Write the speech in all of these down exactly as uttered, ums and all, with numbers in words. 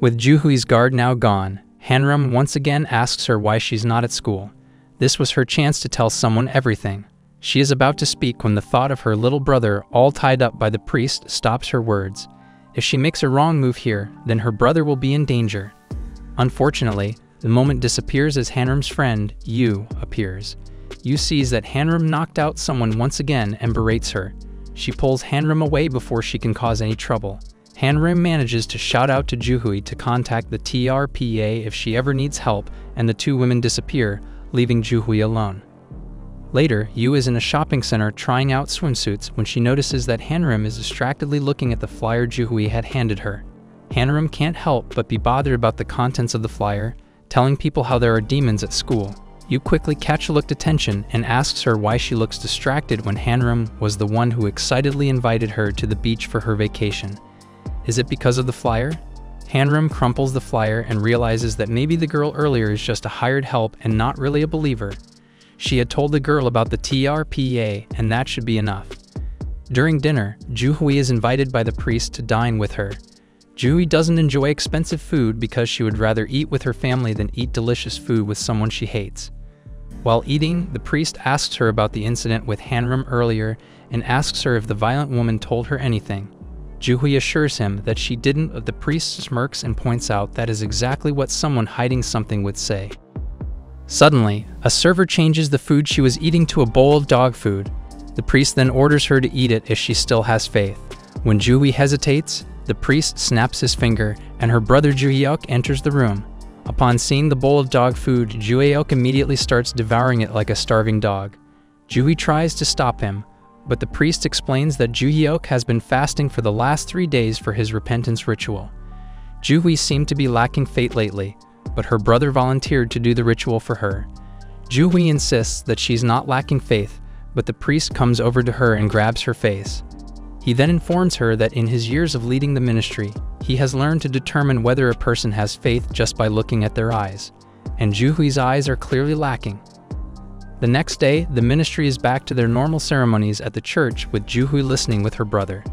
With Juhui's guard now gone, Hanrim once again asks her why she's not at school. This was her chance to tell someone everything. She is about to speak when the thought of her little brother, all tied up by the priest, stops her words. If she makes a wrong move here, then her brother will be in danger. Unfortunately, the moment disappears as Hanrim's friend, Yu, appears. Yu sees that Hanrim knocked out someone once again and berates her. She pulls Hanrim away before she can cause any trouble. Hanrim manages to shout out to Juhui to contact the T R P A if she ever needs help, and the two women disappear, leaving Juhui alone. Later, Yu is in a shopping center trying out swimsuits when she notices that Hanrim is distractedly looking at the flyer Juhui had handed her. Hanrim can't help but be bothered about the contents of the flyer, telling people how there are demons at school. Yu quickly catch a looked attention and asks her why she looks distracted when Hanrim was the one who excitedly invited her to the beach for her vacation. Is it because of the flyer? Hanrim crumples the flyer and realizes that maybe the girl earlier is just a hired help and not really a believer. She had told the girl about the T R P A, and that should be enough. During dinner, Juhui is invited by the priest to dine with her. Juhui doesn't enjoy expensive food because she would rather eat with her family than eat delicious food with someone she hates. While eating, the priest asks her about the incident with Hanrim earlier and asks her if the violent woman told her anything. Juhui assures him that she didn't, but the priest smirks and points out that is exactly what someone hiding something would say. Suddenly, a server changes the food she was eating to a bowl of dog food. The priest then orders her to eat it if she still has faith. When Juhui hesitates, the priest snaps his finger, and her brother Juhyeok enters the room. Upon seeing the bowl of dog food, Juhyeok immediately starts devouring it like a starving dog. Juhui tries to stop him, but the priest explains that Juhyeok has been fasting for the last three days for his repentance ritual. Juhui seemed to be lacking faith lately, but her brother volunteered to do the ritual for her. Juhui insists that she's not lacking faith, but the priest comes over to her and grabs her face. He then informs her that in his years of leading the ministry, he has learned to determine whether a person has faith just by looking at their eyes, and Juhui's eyes are clearly lacking. The next day, the ministry is back to their normal ceremonies at the church with Juhui listening with her brother.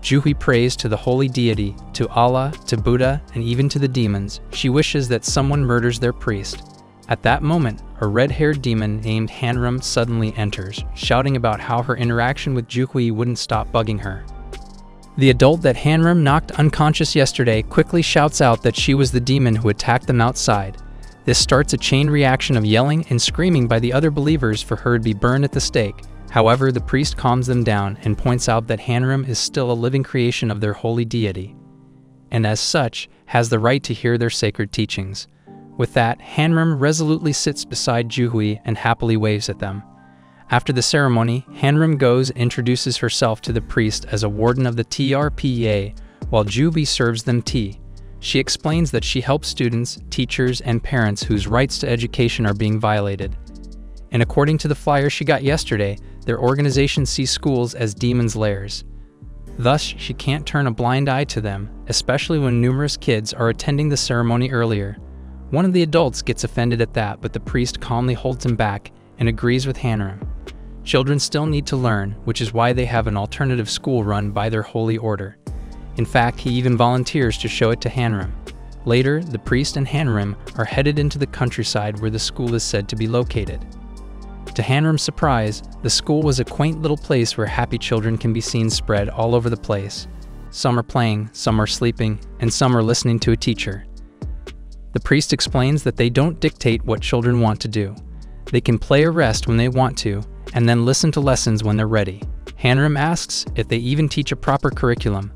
Juhui prays to the holy deity, to Allah, to Buddha, and even to the demons. She wishes that someone murders their priest. At that moment, a red-haired demon named Hanrim suddenly enters, shouting about how her interaction with Juhui wouldn't stop bugging her. The adult that Hanrim knocked unconscious yesterday quickly shouts out that she was the demon who attacked them outside. This starts a chain reaction of yelling and screaming by the other believers for her to be burned at the stake. However, the priest calms them down and points out that Hanrim is still a living creation of their holy deity, and as such, has the right to hear their sacred teachings. With that, Hanrim resolutely sits beside Juhui and happily waves at them. After the ceremony, Hanrim goes and introduces herself to the priest as a warden of the T R P A, while Juhui serves them tea. She explains that she helps students, teachers, and parents whose rights to education are being violated. And according to the flyer she got yesterday, their organization sees schools as demons' lairs. Thus, she can't turn a blind eye to them, especially when numerous kids are attending the ceremony earlier. One of the adults gets offended at that, but the priest calmly holds him back and agrees with Hanrim. Children still need to learn, which is why they have an alternative school run by their holy order. In fact, he even volunteers to show it to Hanrim. Later, the priest and Hanrim are headed into the countryside where the school is said to be located. To Hanrim's surprise, the school was a quaint little place where happy children can be seen spread all over the place. Some are playing, some are sleeping, and some are listening to a teacher. The priest explains that they don't dictate what children want to do. They can play or rest when they want to, and then listen to lessons when they're ready. Hanrim asks if they even teach a proper curriculum,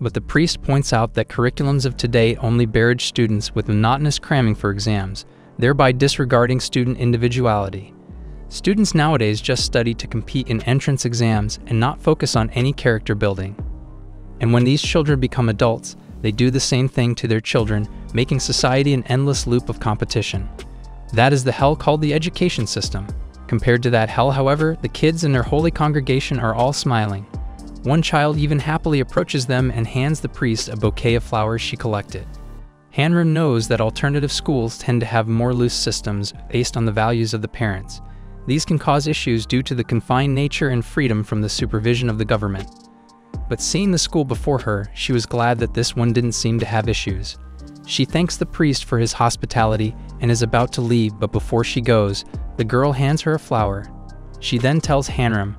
but the priest points out that curriculums of today only barrage students with monotonous cramming for exams, thereby disregarding student individuality. Students nowadays just study to compete in entrance exams and not focus on any character building. And when these children become adults, they do the same thing to their children, making society an endless loop of competition. That is the hell called the education system. Compared to that hell, however, the kids in their holy congregation are all smiling. One child even happily approaches them and hands the priest a bouquet of flowers she collected. Hanrim knows that alternative schools tend to have more loose systems based on the values of the parents. These can cause issues due to the confined nature and freedom from the supervision of the government. But seeing the school before her, she was glad that this one didn't seem to have issues. She thanks the priest for his hospitality and is about to leave, but before she goes, the girl hands her a flower. She then tells Hanrim,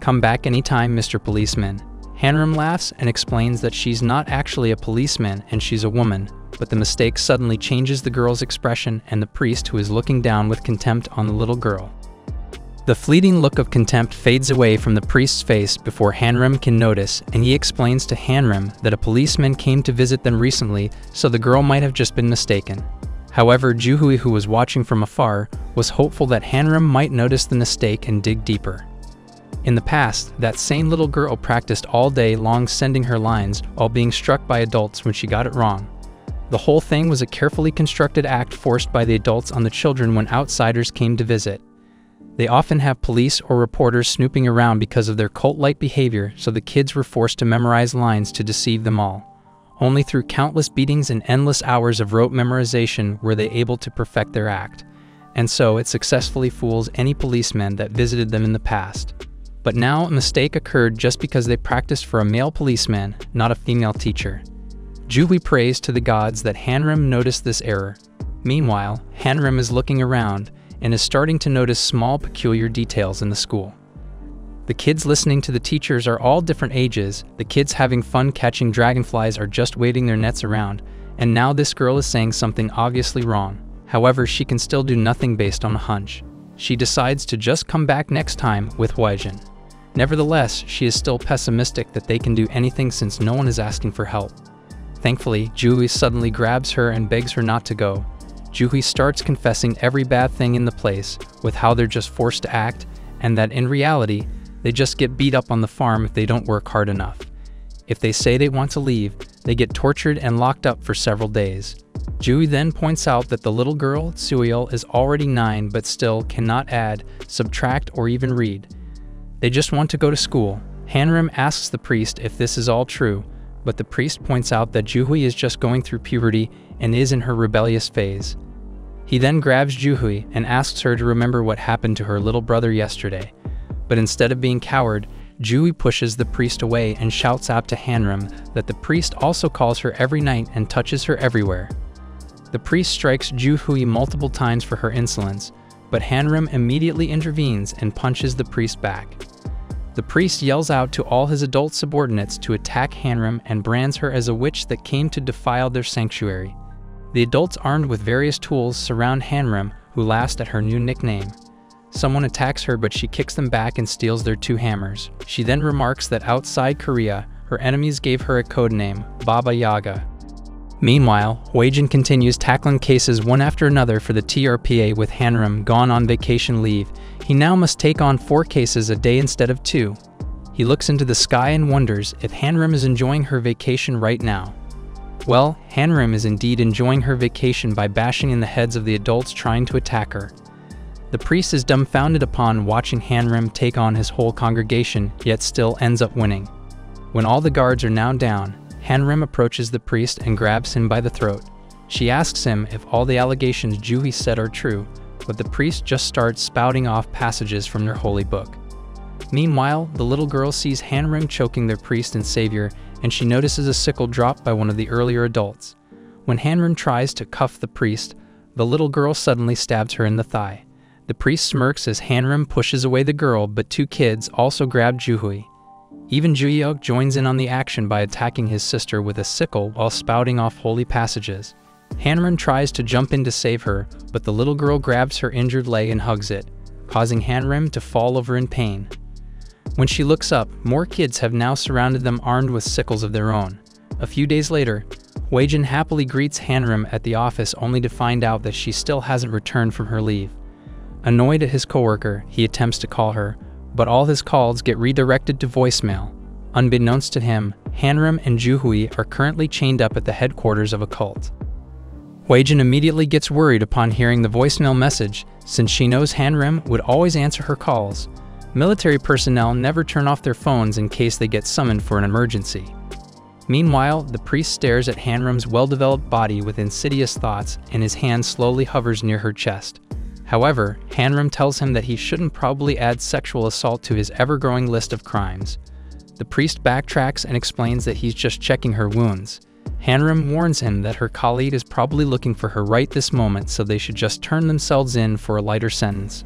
"Come back anytime, Mister Policeman." Hanrim laughs and explains that she's not actually a policeman and she's a woman, but the mistake suddenly changes the girl's expression and the priest, who is looking down with contempt on the little girl. The fleeting look of contempt fades away from the priest's face before Hanrim can notice, and he explains to Hanrim that a policeman came to visit them recently, so the girl might have just been mistaken. However, Juhui, who was watching from afar, was hopeful that Hanrim might notice the mistake and dig deeper. In the past, that same little girl practiced all day long sending her lines while being struck by adults when she got it wrong. The whole thing was a carefully constructed act forced by the adults on the children when outsiders came to visit. They often have police or reporters snooping around because of their cult-like behavior, so the kids were forced to memorize lines to deceive them all. Only through countless beatings and endless hours of rote memorization were they able to perfect their act, and so it successfully fools any policeman that visited them in the past. But now a mistake occurred just because they practiced for a male policeman, not a female teacher. Juhui prays to the gods that Hanrim noticed this error. Meanwhile, Hanrim is looking around and is starting to notice small peculiar details in the school. The kids listening to the teachers are all different ages, the kids having fun catching dragonflies are just waving their nets around, and now this girl is saying something obviously wrong. However, she can still do nothing based on a hunch. She decides to just come back next time with Weijin. Nevertheless, she is still pessimistic that they can do anything since no one is asking for help. Thankfully, Juhui suddenly grabs her and begs her not to go. Juhui starts confessing every bad thing in the place, with how they're just forced to act, and that in reality, they just get beat up on the farm if they don't work hard enough. If they say they want to leave, they get tortured and locked up for several days. Juhui then points out that the little girl, Suiel, is already nine but still cannot add, subtract, or even read. They just want to go to school. Hanrim asks the priest if this is all true, but the priest points out that Juhui is just going through puberty and is in her rebellious phase. He then grabs Juhui and asks her to remember what happened to her little brother yesterday. But instead of being coward, Juhui pushes the priest away and shouts out to Hanrim that the priest also calls her every night and touches her everywhere. The priest strikes Juhui multiple times for her insolence, but Hanrim immediately intervenes and punches the priest back. The priest yells out to all his adult subordinates to attack Hanrim and brands her as a witch that came to defile their sanctuary. The adults, armed with various tools, surround Hanrim, who laughs at her new nickname. Someone attacks her, but she kicks them back and steals their two hammers. She then remarks that outside Korea, her enemies gave her a codename, Baba Yaga. Meanwhile, Weijin continues tackling cases one after another for the T R P A. With Hanrim gone on vacation leave, he now must take on four cases a day instead of two. He looks into the sky and wonders if Hanrim is enjoying her vacation right now. Well, Hanrim is indeed enjoying her vacation by bashing in the heads of the adults trying to attack her. The priest is dumbfounded upon watching Hanrim take on his whole congregation, yet still ends up winning. When all the guards are now down, Hanrim approaches the priest and grabs him by the throat. She asks him if all the allegations Juhui said are true, but the priest just starts spouting off passages from their holy book. Meanwhile, the little girl sees Hanrim choking their priest and savior, and she notices a sickle dropped by one of the earlier adults. When Hanrim tries to cuff the priest, the little girl suddenly stabs her in the thigh. The priest smirks as Hanrim pushes away the girl, but two kids also grab Juhui. Even Juhyeok joins in on the action by attacking his sister with a sickle while spouting off holy passages. Hanrim tries to jump in to save her, but the little girl grabs her injured leg and hugs it, causing Hanrim to fall over in pain. When she looks up, more kids have now surrounded them, armed with sickles of their own. A few days later, Weijin happily greets Hanrim at the office, only to find out that she still hasn't returned from her leave. Annoyed at his coworker, he attempts to call her, but all his calls get redirected to voicemail. Unbeknownst to him, Hanrim and Juhui are currently chained up at the headquarters of a cult. Weijin immediately gets worried upon hearing the voicemail message, since she knows Hanrim would always answer her calls. Military personnel never turn off their phones in case they get summoned for an emergency. Meanwhile, the priest stares at Hanrim's well-developed body with insidious thoughts, and his hand slowly hovers near her chest. However, Hanrim tells him that he shouldn't probably add sexual assault to his ever-growing list of crimes. The priest backtracks and explains that he's just checking her wounds. Hanrim warns him that her colleague is probably looking for her right this moment, so they should just turn themselves in for a lighter sentence.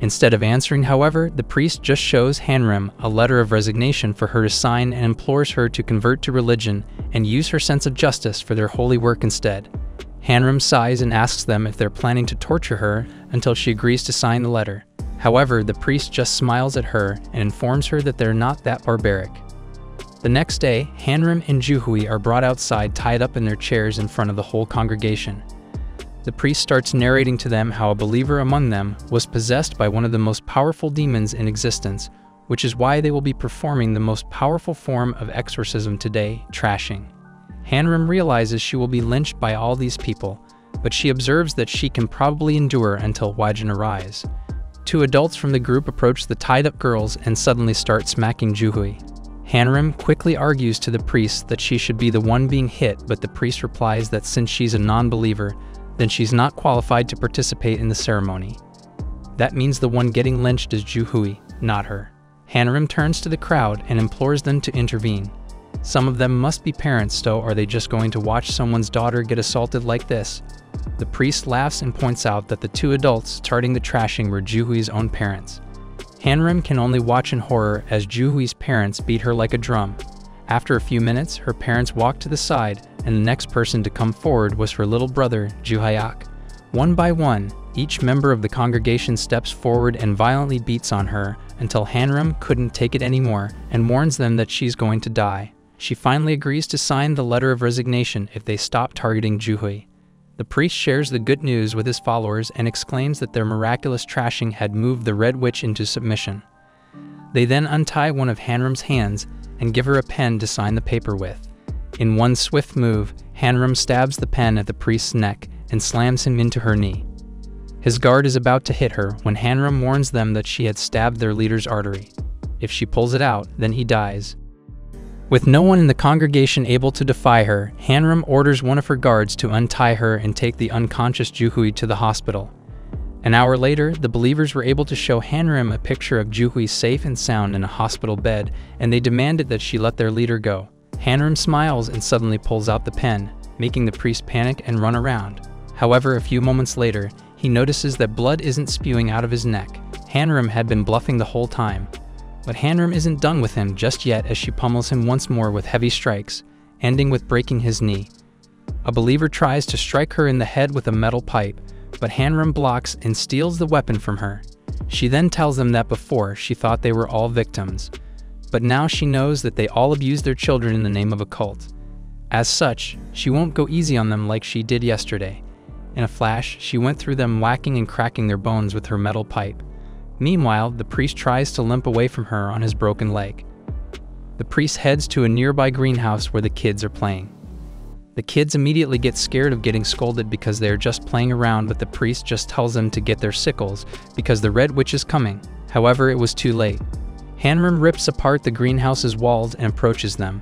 Instead of answering, however, the priest just shows Hanrim a letter of resignation for her to sign and implores her to convert to religion and use her sense of justice for their holy work instead. Hanrim sighs and asks them if they're planning to torture her until she agrees to sign the letter. However, the priest just smiles at her and informs her that they're not that barbaric. The next day, Hanrim and Juhui are brought outside tied up in their chairs in front of the whole congregation. The priest starts narrating to them how a believer among them was possessed by one of the most powerful demons in existence, which is why they will be performing the most powerful form of exorcism today, trashing. Hanrim realizes she will be lynched by all these people, but she observes that she can probably endure until Weijin arrives. Two adults from the group approach the tied-up girls and suddenly start smacking Juhui. Hanrim quickly argues to the priest that she should be the one being hit, but the priest replies that since she's a non-believer, then she's not qualified to participate in the ceremony. That means the one getting lynched is Juhui, not her. Hanrim turns to the crowd and implores them to intervene. Some of them must be parents, so are they just going to watch someone's daughter get assaulted like this? The priest laughs and points out that the two adults starting the trashing were Juhui's own parents. Hanrim can only watch in horror as Juhui's parents beat her like a drum. After a few minutes, her parents walk to the side, and the next person to come forward was her little brother, Juhyeok. One by one, each member of the congregation steps forward and violently beats on her until Hanrim couldn't take it anymore and warns them that she's going to die. She finally agrees to sign the letter of resignation if they stop targeting Juhui. The priest shares the good news with his followers and exclaims that their miraculous trashing had moved the Red Witch into submission. They then untie one of Hanrim's hands and give her a pen to sign the paper with. In one swift move, Hanrim stabs the pen at the priest's neck and slams him into her knee. His guard is about to hit her when Hanrim warns them that she had stabbed their leader's artery. If she pulls it out, then he dies. With no one in the congregation able to defy her, Hanrim orders one of her guards to untie her and take the unconscious Juhui to the hospital. An hour later, the believers were able to show Hanrim a picture of Juhui safe and sound in a hospital bed, and they demanded that she let their leader go. Hanrim smiles and suddenly pulls out the pen, making the priest panic and run around. However, a few moments later, he notices that blood isn't spewing out of his neck. Hanrim had been bluffing the whole time. But Hanrim isn't done with him just yet as she pummels him once more with heavy strikes, ending with breaking his knee. A believer tries to strike her in the head with a metal pipe, but Hanrim blocks and steals the weapon from her. She then tells them that before she thought they were all victims, but now she knows that they all abuse their children in the name of a cult. As such, she won't go easy on them like she did yesterday. In a flash, she went through them whacking and cracking their bones with her metal pipe. Meanwhile, the priest tries to limp away from her on his broken leg. The priest heads to a nearby greenhouse where the kids are playing. The kids immediately get scared of getting scolded because they are just playing around, but the priest just tells them to get their sickles because the Red Witch is coming. However, it was too late. Hanrim rips apart the greenhouse's walls and approaches them.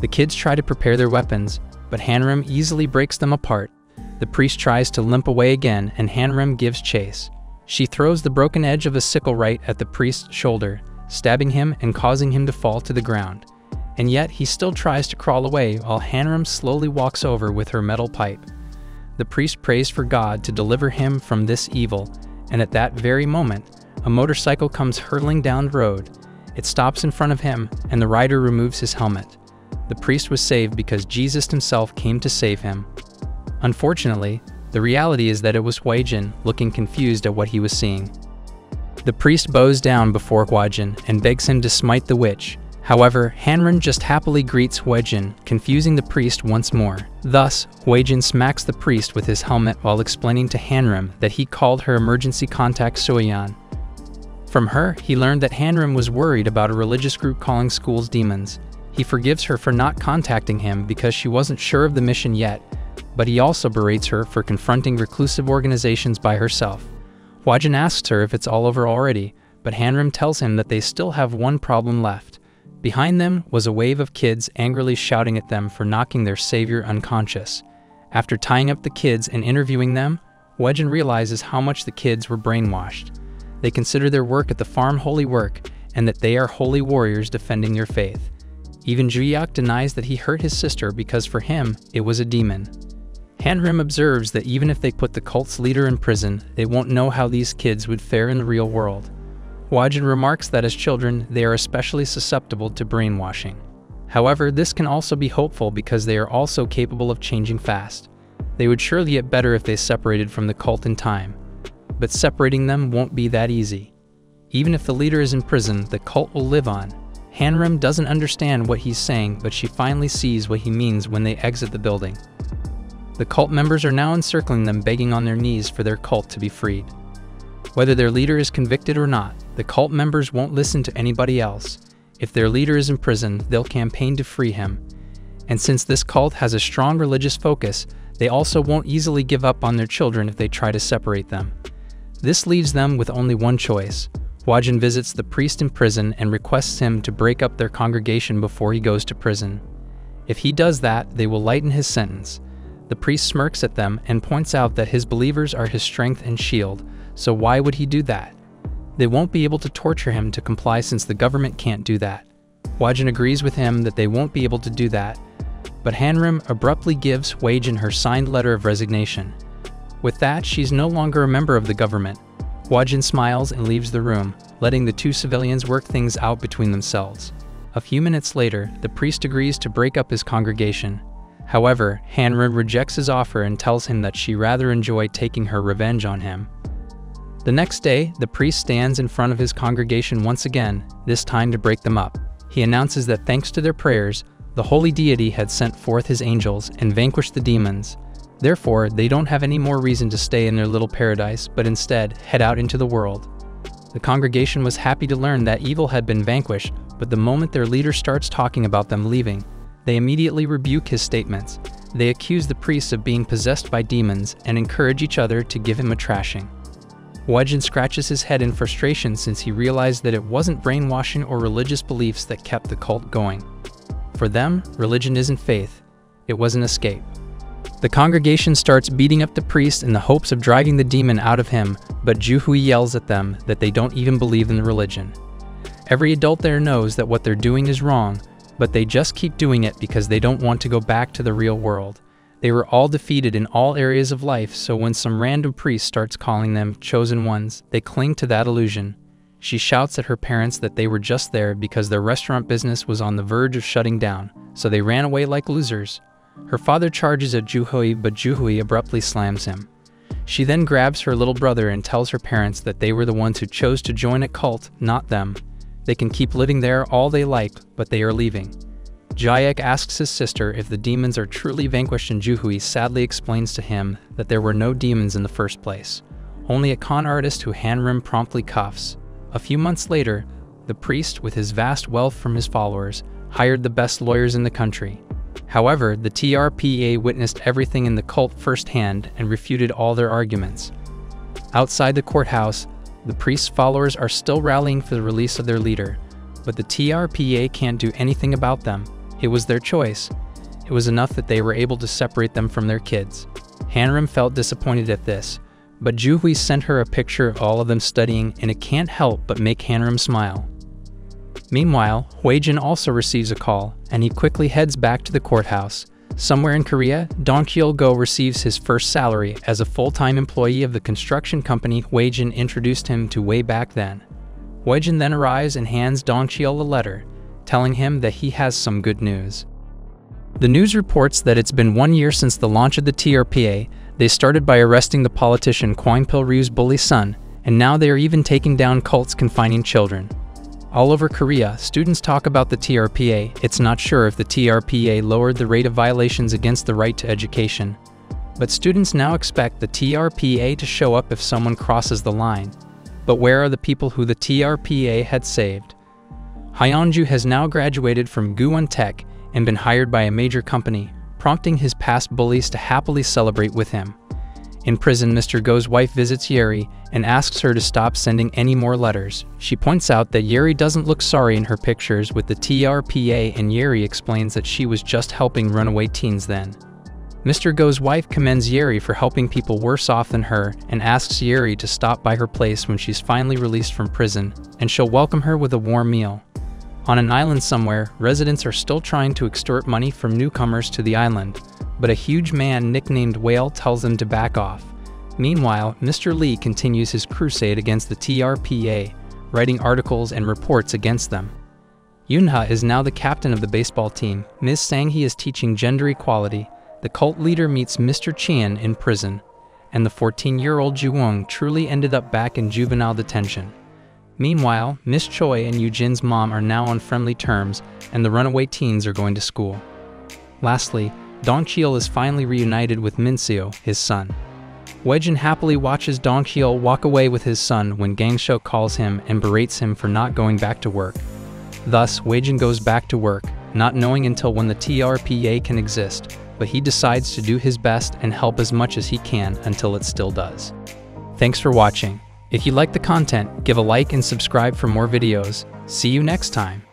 The kids try to prepare their weapons, but Hanrim easily breaks them apart. The priest tries to limp away again, and Hanrim gives chase. She throws the broken edge of a sickle right at the priest's shoulder, stabbing him and causing him to fall to the ground. And yet, he still tries to crawl away while Hanrim slowly walks over with her metal pipe. The priest prays for God to deliver him from this evil, and at that very moment, a motorcycle comes hurtling down the road. It stops in front of him, and the rider removes his helmet. The priest was saved because Jesus himself came to save him. Unfortunately, the reality is that it was Weijin, looking confused at what he was seeing. The priest bows down before Weijin and begs him to smite the witch. However, Hanrim just happily greets Weijin, confusing the priest once more. Thus, Weijin smacks the priest with his helmet while explaining to Hanrim that he called her emergency contact Suyeon. From her, he learned that Hanrim was worried about a religious group calling schools demons. He forgives her for not contacting him because she wasn't sure of the mission yet, but he also berates her for confronting reclusive organizations by herself. Hwajin asks her if it's all over already, but Hanrim tells him that they still have one problem left. Behind them was a wave of kids angrily shouting at them for knocking their savior unconscious. After tying up the kids and interviewing them, Hwajin realizes how much the kids were brainwashed. They consider their work at the farm holy work, and that they are holy warriors defending their faith. Even Juhyeok denies that he hurt his sister because for him, it was a demon. Hanrim observes that even if they put the cult's leader in prison, they won't know how these kids would fare in the real world. Hwajin remarks that as children, they are especially susceptible to brainwashing. However, this can also be hopeful because they are also capable of changing fast. They would surely get better if they separated from the cult in time. But separating them won't be that easy. Even if the leader is in prison, the cult will live on. Hanrim doesn't understand what he's saying, but she finally sees what he means when they exit the building. The cult members are now encircling them, begging on their knees for their cult to be freed. Whether their leader is convicted or not, the cult members won't listen to anybody else. If their leader is in prison, they'll campaign to free him. And since this cult has a strong religious focus, they also won't easily give up on their children if they try to separate them. This leaves them with only one choice. Hwajin visits the priest in prison and requests him to break up their congregation before he goes to prison. If he does that, they will lighten his sentence. The priest smirks at them and points out that his believers are his strength and shield, so why would he do that? They won't be able to torture him to comply since the government can't do that. Hwajin agrees with him that they won't be able to do that, but Hanrim abruptly gives Weijin her signed letter of resignation. With that, she's no longer a member of the government. Hwajin smiles and leaves the room, letting the two civilians work things out between themselves. A few minutes later, the priest agrees to break up his congregation. However, Hanrim rejects his offer and tells him that she rather enjoy taking her revenge on him. The next day, the priest stands in front of his congregation once again, this time to break them up. He announces that thanks to their prayers, the holy deity had sent forth his angels and vanquished the demons. Therefore, they don't have any more reason to stay in their little paradise, but instead head out into the world. The congregation was happy to learn that evil had been vanquished, but the moment their leader starts talking about them leaving, they immediately rebuke his statements. They accuse the priests of being possessed by demons and encourage each other to give him a thrashing. Weijin scratches his head in frustration since he realized that it wasn't brainwashing or religious beliefs that kept the cult going. For them, religion isn't faith, it was an escape. The congregation starts beating up the priest in the hopes of driving the demon out of him, but Juhui yells at them that they don't even believe in the religion. Every adult there knows that what they're doing is wrong, but they just keep doing it because they don't want to go back to the real world. They were all defeated in all areas of life, so when some random priest starts calling them chosen ones, they cling to that illusion. She shouts at her parents that they were just there because their restaurant business was on the verge of shutting down, so they ran away like losers. Her father charges at Juhui, but Juhui abruptly slams him. She then grabs her little brother and tells her parents that they were the ones who chose to join a cult, not them. They can keep living there all they like, but they are leaving. Juhyeok asks his sister if the demons are truly vanquished, and Juhui sadly explains to him that there were no demons in the first place, only a con artist who Hanrim promptly cuffs. A few months later, the priest, with his vast wealth from his followers, hired the best lawyers in the country. However, the T R P A witnessed everything in the cult firsthand and refuted all their arguments. Outside the courthouse, the priest's followers are still rallying for the release of their leader, but the T R P A can't do anything about them. It was their choice. It was enough that they were able to separate them from their kids. Hanrim felt disappointed at this, but Juhui sent her a picture of all of them studying, and it can't help but make Hanrim smile. Meanwhile, Weijin also receives a call, and he quickly heads back to the courthouse. Somewhere in Korea, Dong Kiol Go receives his first salary as a full-time employee of the construction company Weijin introduced him to way back then. Weijin then arrives and hands Dong Kiol a letter, telling him that he has some good news. The news reports that it's been one year since the launch of the T R P A. They started by arresting the politician Kwangpil Ryu's bully son, and now they are even taking down cults confining children. All over Korea, students talk about the T R P A. It's not sure if the T R P A lowered the rate of violations against the right to education. But students now expect the T R P A to show up if someone crosses the line. But where are the people who the T R P A had saved? Hyunju has now graduated from Guwon Tech and been hired by a major company, prompting his past bullies to happily celebrate with him. In prison, Mister Go's wife visits Yeri and asks her to stop sending any more letters. She points out that Yeri doesn't look sorry in her pictures with the T R P A, and Yeri explains that she was just helping runaway teens then. Mister Go's wife commends Yeri for helping people worse off than her and asks Yeri to stop by her place when she's finally released from prison, and she'll welcome her with a warm meal. On an island somewhere, residents are still trying to extort money from newcomers to the island, but a huge man nicknamed Whale tells them to back off. Meanwhile, Mister Lee continues his crusade against the T R P A, writing articles and reports against them. Yunha is now the captain of the baseball team, Miz Sanghee is teaching gender equality, the cult leader meets Mister Qian in prison, and the fourteen-year-old Jiwong truly ended up back in juvenile detention. Meanwhile, Miz Choi and Yujin's mom are now on friendly terms, and the runaway teens are going to school. Lastly, Dongchil is finally reunited with Mincio, his son. Weijin happily watches Dongchil walk away with his son when Gangshok calls him and berates him for not going back to work. Thus, Weijin goes back to work, not knowing until when the T R P A can exist, but he decides to do his best and help as much as he can until it still does. Thanks for watching. If you like the content, give a like and subscribe for more videos. See you next time!